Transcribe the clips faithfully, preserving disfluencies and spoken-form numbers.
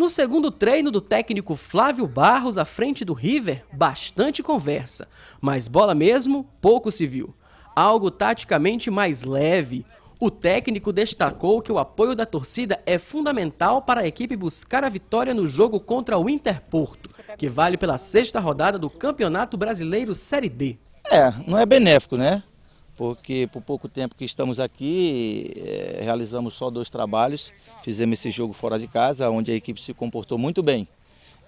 No segundo treino do técnico Flávio Barros à frente do River, bastante conversa, mas bola mesmo, pouco se viu. Algo taticamente mais leve. O técnico destacou que o apoio da torcida é fundamental para a equipe buscar a vitória no jogo contra o Interporto, que vale pela sexta rodada do Campeonato Brasileiro Série D. É, não é benéfico, né? Porque por pouco tempo que estamos aqui, é, realizamos só dois trabalhos, fizemos esse jogo fora de casa, onde a equipe se comportou muito bem.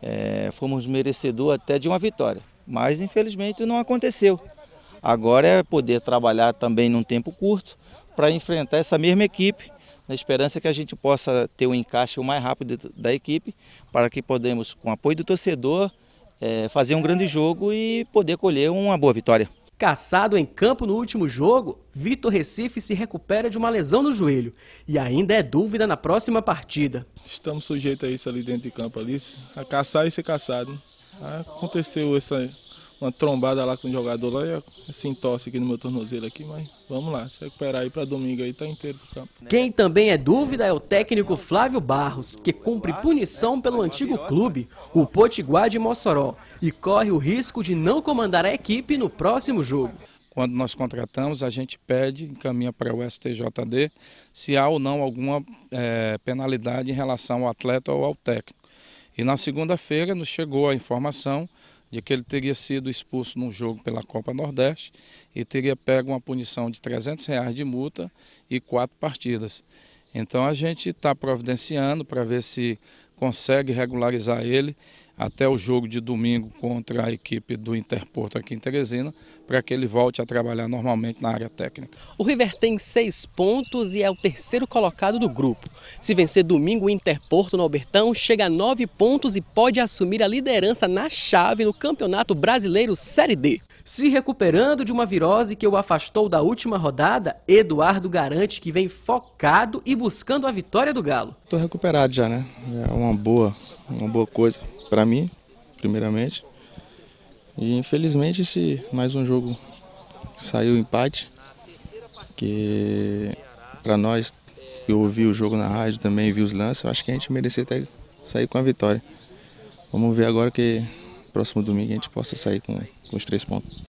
É, fomos merecedor até de uma vitória, mas infelizmente não aconteceu. Agora é poder trabalhar também num tempo curto, para enfrentar essa mesma equipe, na esperança que a gente possa ter um encaixe o mais rápido da equipe, para que podemos, com o apoio do torcedor, é, fazer um grande jogo e poder colher uma boa vitória. Caçado em campo no último jogo, Vitor Recife se recupera de uma lesão no joelho e ainda é dúvida na próxima partida. Estamos sujeitos a isso ali dentro de campo, ali, a caçar e ser caçado. Aconteceu essa... uma trombada lá com o jogador lá e assim tosse aqui no meu tornozelo aqui, mas vamos lá, se recuperar aí para domingo aí, tá inteiro pro campo. Quem também é dúvida é o técnico Flávio Barros, que cumpre punição pelo antigo clube, o Potiguar de Mossoró, e corre o risco de não comandar a equipe no próximo jogo. Quando nós contratamos, a gente pede, encaminha para o S T J D, se há ou não alguma é, penalidade em relação ao atleta ou ao técnico. E na segunda-feira nos chegou a informação de que ele teria sido expulso num jogo pela Copa Nordeste e teria pego uma punição de trezentos reais de multa e quatro partidas. Então a gente está providenciando para ver se consegue regularizar ele até o jogo de domingo contra a equipe do Interporto aqui em Teresina, para que ele volte a trabalhar normalmente na área técnica. O River tem seis pontos e é o terceiro colocado do grupo. Se vencer domingo o Interporto no Albertão, chega a nove pontos e pode assumir a liderança na chave no Campeonato Brasileiro Série D. Se recuperando de uma virose que o afastou da última rodada, Eduardo garante que vem focado e buscando a vitória do Galo. Estou recuperado já, né? É uma boa, uma boa coisa para mim, primeiramente. E infelizmente esse mais um jogo saiu empate, que para nós, eu ouvi o jogo na rádio também, vi os lances, eu acho que a gente merecia até sair com a vitória. Vamos ver agora que próximo domingo a gente possa sair com, com os três pontos.